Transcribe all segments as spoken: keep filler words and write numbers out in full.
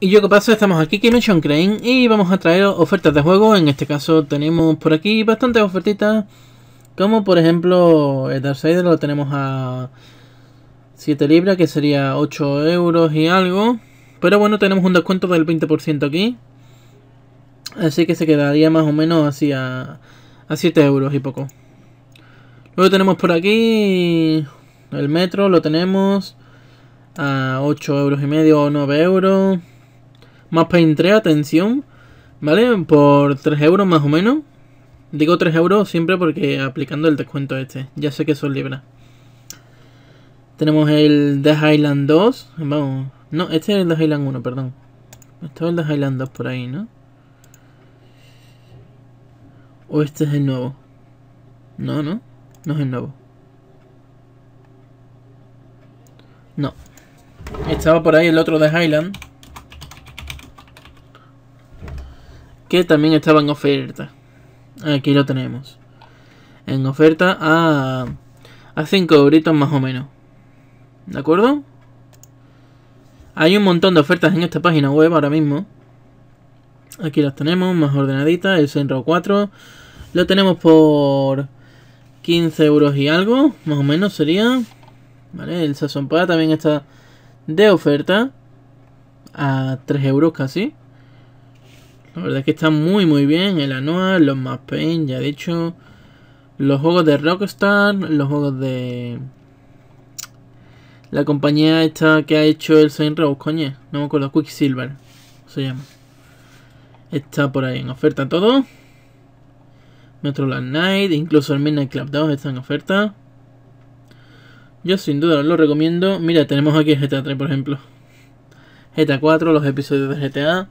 Y yo, ¿qué pasa? Estamos aquí, kymeshuandcreyn, y vamos a traer ofertas de juego. En este caso tenemos por aquí bastantes ofertitas, como por ejemplo el Darksiders lo tenemos a siete libras, que sería ocho euros y algo. Pero bueno, tenemos un descuento del veinte por ciento aquí, así que se quedaría más o menos así a, a siete euros y poco. Luego tenemos por aquí el Metro, lo tenemos a ocho euros y medio o nueve euros. Max Payne tres, atención, ¿vale? Por tres euros más o menos. Digo tres euros siempre porque aplicando el descuento este. Ya sé que son libras. Tenemos el The Highland dos. Vamos. No, este es el The Highland uno, perdón. Este es el The Highland dos por ahí, ¿no? O este es el nuevo. No, no. No es el nuevo. No. Estaba por ahí el otro The Highland, que también estaba en oferta. Aquí lo tenemos. En oferta a, a cinco euritos más o menos. ¿De acuerdo? Hay un montón de ofertas en esta página web ahora mismo. Aquí las tenemos más ordenaditas. El Saints Row cuatro. Lo tenemos por quince euros y algo. Más o menos sería. Vale, el Sazón Pá también está de oferta. A tres euros casi. La verdad es que está muy muy bien. El Anual, los Max Payne, ya he dicho. Los juegos de Rockstar, los juegos de... la compañía esta que ha hecho el Saints Row, coño. No me acuerdo, Quicksilver se llama. Está por ahí en oferta todo. Metroland Night, incluso el Midnight Club dos está en oferta. Yo sin duda lo recomiendo. Mira, tenemos aquí el G T A tres, por ejemplo. G T A cuatro, los episodios de G T A.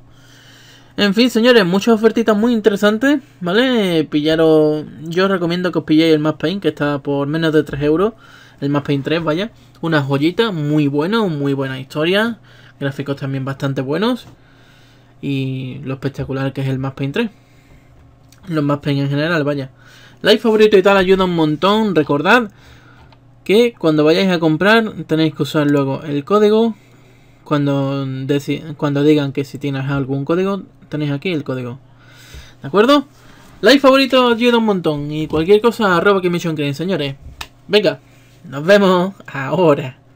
En fin, señores, muchas ofertitas muy interesantes, ¿vale? Pillaros, yo os recomiendo que os pilléis el Max Payne, que está por menos de tres euros. El Max Payne tres, vaya. Una joyita, muy bueno, muy buena historia. Gráficos también bastante buenos. Y lo espectacular que es el Max Payne tres. Los Max Payne en general, vaya. Like, favorito y tal ayuda un montón. Recordad que cuando vayáis a comprar tenéis que usar luego el código. Cuando, cuando digan que si tienes algún código, tenéis aquí el código. ¿De acuerdo? Like, favorito ayuda un montón. Y cualquier cosa, arroba kymeshuandcreyn, señores. Venga, nos vemos ahora.